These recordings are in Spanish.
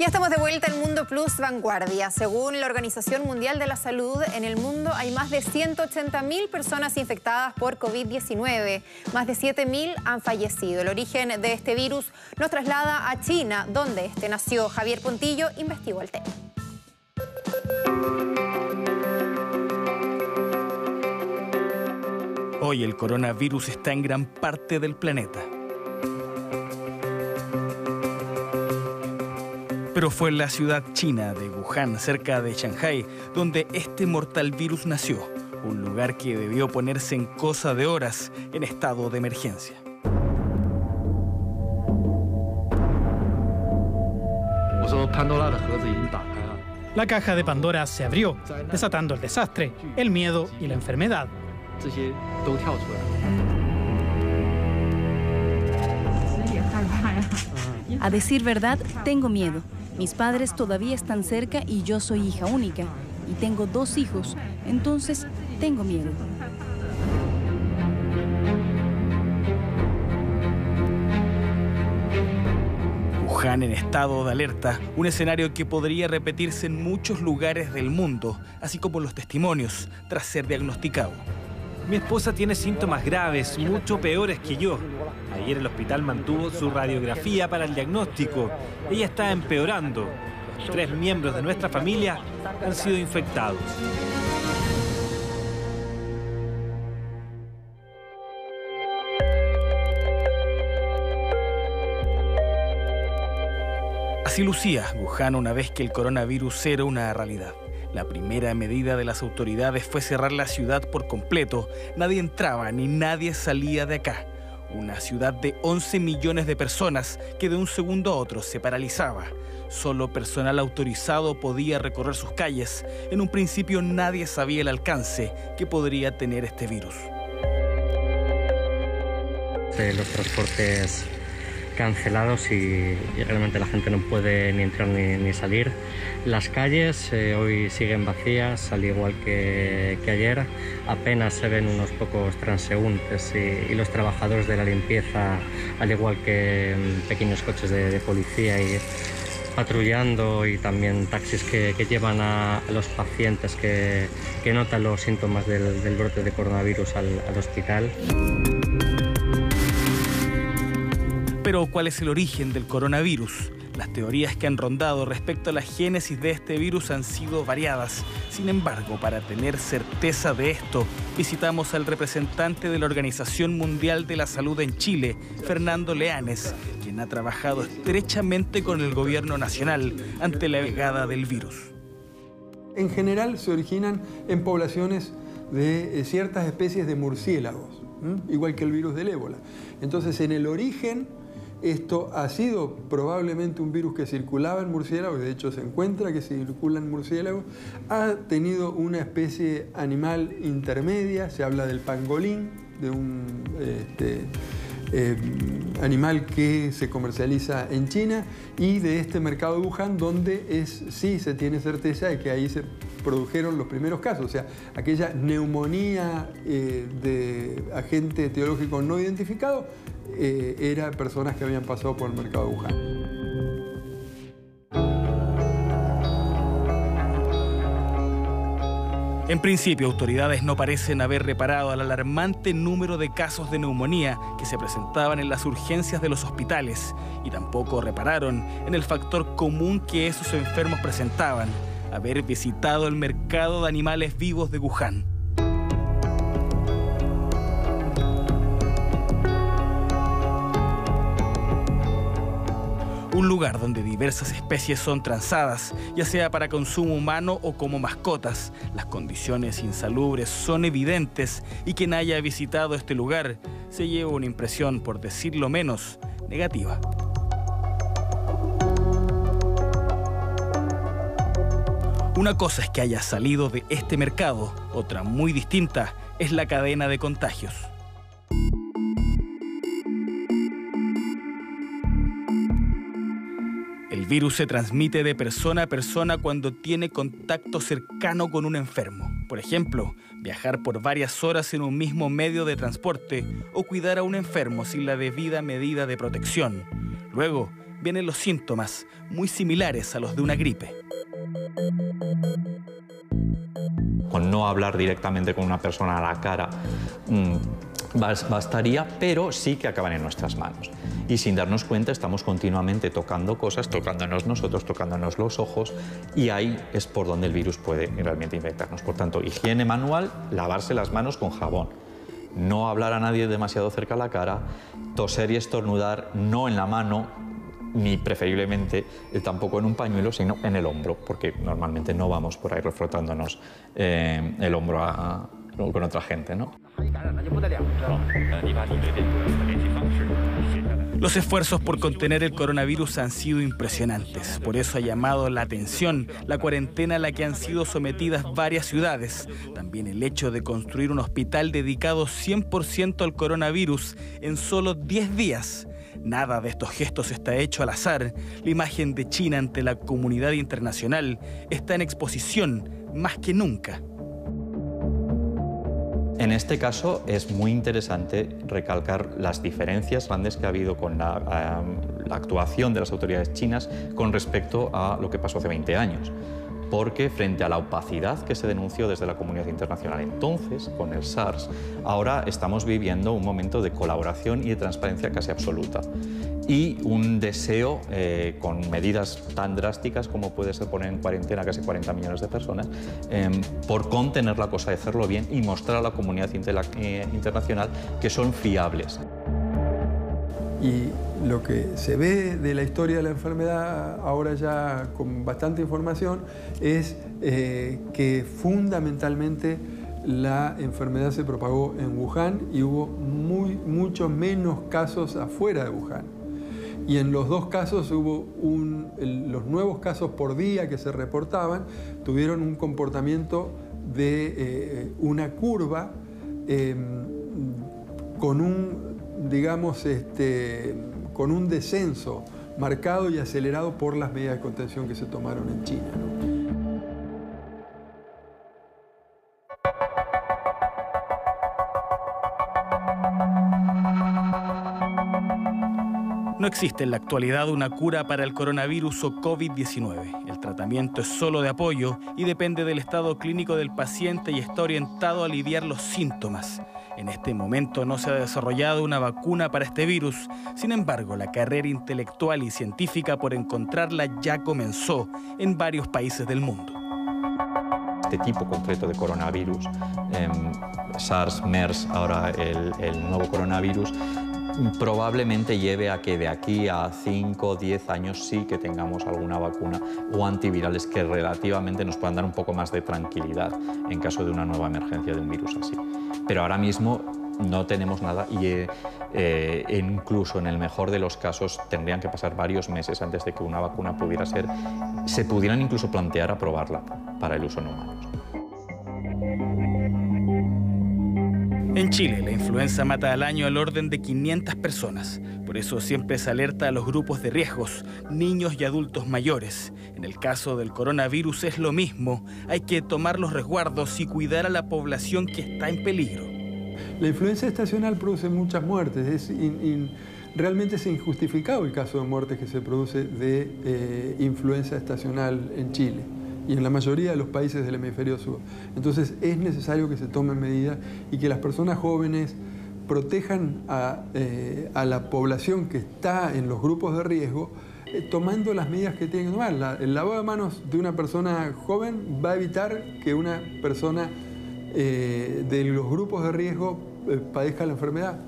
Ya estamos de vuelta en Mundo Plus Vanguardia. Según la Organización Mundial de la Salud, en el mundo hay más de 180.000 personas infectadas por COVID-19. Más de 7.000 han fallecido. El origen de este virus nos traslada a China, donde este nació. Javier Pontillo investigó el tema. Hoy el coronavirus está en gran parte del planeta. Pero fue en la ciudad china de Wuhan, cerca de Shanghai, donde este mortal virus nació. Un lugar que debió ponerse en cosa de horas en estado de emergencia. La caja de Pandora se abrió, desatando el desastre, el miedo y la enfermedad. A decir verdad, tengo miedo. Mis padres todavía están cerca y yo soy hija única. Y tengo 2 hijos, entonces tengo miedo. Wuhan en estado de alerta, un escenario que podría repetirse en muchos lugares del mundo, así como los testimonios tras ser diagnosticado. Mi esposa tiene síntomas graves, mucho peores que yo. Ayer el hospital mantuvo su radiografía para el diagnóstico. Ella está empeorando. Los 3 miembros de nuestra familia han sido infectados. Así lucía Wuhan una vez que el coronavirus era una realidad. La primera medida de las autoridades fue cerrar la ciudad por completo. Nadie entraba ni nadie salía de acá. Una ciudad de 11 millones de personas que de un segundo a otro se paralizaba. Solo personal autorizado podía recorrer sus calles. En un principio nadie sabía el alcance que podría tener este virus. Los transportes cancelados y realmente la gente no puede ni entrar ni salir. Las calles hoy siguen vacías, al igual que ayer. Apenas se ven unos pocos transeúntes y los trabajadores de la limpieza, al igual que pequeños coches de policía y patrullando, y también taxis que llevan a los pacientes que notan los síntomas del brote de coronavirus al hospital. Pero, ¿cuál es el origen del coronavirus? Las teorías que han rondado respecto a la génesis de este virus han sido variadas. Sin embargo, para tener certeza de esto, visitamos al representante de la Organización Mundial de la Salud en Chile, Fernando Leanes, quien ha trabajado estrechamente con el gobierno nacional ante la llegada del virus. En general, se originan en poblaciones de ciertas especies de murciélagos, igual que el virus del ébola. Entonces, en el origen, esto ha sido probablemente un virus que circulaba en murciélagos, de hecho se encuentra que circula en murciélagos, ha tenido una especie animal intermedia, se habla del pangolín, de un animal que se comercializa en China, y de este mercado de Wuhan, donde sí se tiene certeza de que ahí se produjeron los primeros casos, o sea, aquella neumonía de agente etiológico no identificado, eran personas que habían pasado por el mercado de Wuhan. En principio, autoridades no parecen haber reparado al alarmante número de casos de neumonía que se presentaban en las urgencias de los hospitales, y tampoco repararon en el factor común que esos enfermos presentaban: haber visitado el mercado de animales vivos de Wuhan. Un lugar donde diversas especies son transadas, ya sea para consumo humano o como mascotas. Las condiciones insalubres son evidentes y quien haya visitado este lugar se lleva una impresión, por decirlo menos, negativa. Una cosa es que haya salido de este mercado, otra muy distinta es la cadena de contagios. El virus se transmite de persona a persona cuando tiene contacto cercano con un enfermo. Por ejemplo, viajar por varias horas en un mismo medio de transporte o cuidar a un enfermo sin la debida medida de protección. Luego, vienen los síntomas, muy similares a los de una gripe. Con no hablar directamente con una persona a la cara bastaría, pero sí que acaban en nuestras manos. Y sin darnos cuenta estamos continuamente tocando cosas, tocándonos nosotros, tocándonos los ojos, y ahí es por donde el virus puede realmente infectarnos. Por tanto, higiene manual, lavarse las manos con jabón, no hablar a nadie demasiado cerca a la cara, toser y estornudar no en la mano, ni preferiblemente tampoco en un pañuelo, sino en el hombro, porque normalmente no vamos por ahí refrotándonos el hombro con otra gente, ¿no? Los esfuerzos por contener el coronavirus han sido impresionantes. Por eso ha llamado la atención la cuarentena a la que han sido sometidas varias ciudades. También el hecho de construir un hospital dedicado 100% al coronavirus en solo 10 días. Nada de estos gestos está hecho al azar. La imagen de China ante la comunidad internacional está en exposición más que nunca. En este caso es muy interesante recalcar las diferencias grandes que ha habido con la actuación de las autoridades chinas con respecto a lo que pasó hace 20 años. Porque frente a la opacidad que se denunció desde la comunidad internacional entonces, con el SARS, ahora estamos viviendo un momento de colaboración y de transparencia casi absoluta. Y un deseo con medidas tan drásticas como puede ser poner en cuarentena casi 40 millones de personas, por contener la cosa, de hacerlo bien y mostrar a la comunidad internacional que son fiables. Y lo que se ve de la historia de la enfermedad, ahora ya con bastante información, es que fundamentalmente la enfermedad se propagó en Wuhan y hubo muchos menos casos afuera de Wuhan. Y en los dos casos hubo los nuevos casos por día que se reportaban tuvieron un comportamiento de una curva con un descenso marcado y acelerado por las medidas de contención que se tomaron en China, ¿no? No existe en la actualidad una cura para el coronavirus o COVID-19. El tratamiento es solo de apoyo y depende del estado clínico del paciente y está orientado a aliviar los síntomas. En este momento no se ha desarrollado una vacuna para este virus. Sin embargo, la carrera intelectual y científica por encontrarla ya comenzó en varios países del mundo. Este tipo concreto de coronavirus, SARS, MERS, ahora el nuevo coronavirus, probablemente lleve a que de aquí a 5 o 10 años sí que tengamos alguna vacuna o antivirales que relativamente nos puedan dar un poco más de tranquilidad en caso de una nueva emergencia de un virus así. Pero ahora mismo no tenemos nada y incluso en el mejor de los casos tendrían que pasar varios meses antes de que una vacuna pudiera se pudieran incluso plantear aprobarla para el uso en humanos. En Chile, la influenza mata al año al orden de 500 personas. Por eso siempre se alerta a los grupos de riesgos, niños y adultos mayores. En el caso del coronavirus es lo mismo. Hay que tomar los resguardos y cuidar a la población que está en peligro. La influenza estacional produce muchas muertes. Realmente es injustificado el caso de muertes que se produce de influenza estacional en Chile y en la mayoría de los países del hemisferio sur. Entonces es necesario que se tomen medidas y que las personas jóvenes protejan a la población que está en los grupos de riesgo, tomando las medidas que tienen que tomar. El lavado de manos de una persona joven va a evitar que una persona de los grupos de riesgo padezca la enfermedad.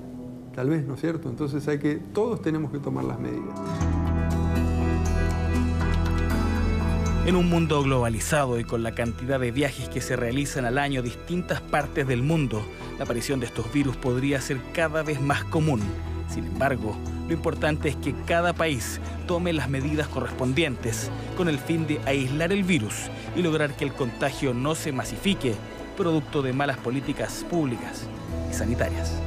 Tal vez, ¿no es cierto? Entonces todos tenemos que tomar las medidas. En un mundo globalizado y con la cantidad de viajes que se realizan al año a distintas partes del mundo, la aparición de estos virus podría ser cada vez más común. Sin embargo, lo importante es que cada país tome las medidas correspondientes con el fin de aislar el virus y lograr que el contagio no se masifique, producto de malas políticas públicas y sanitarias.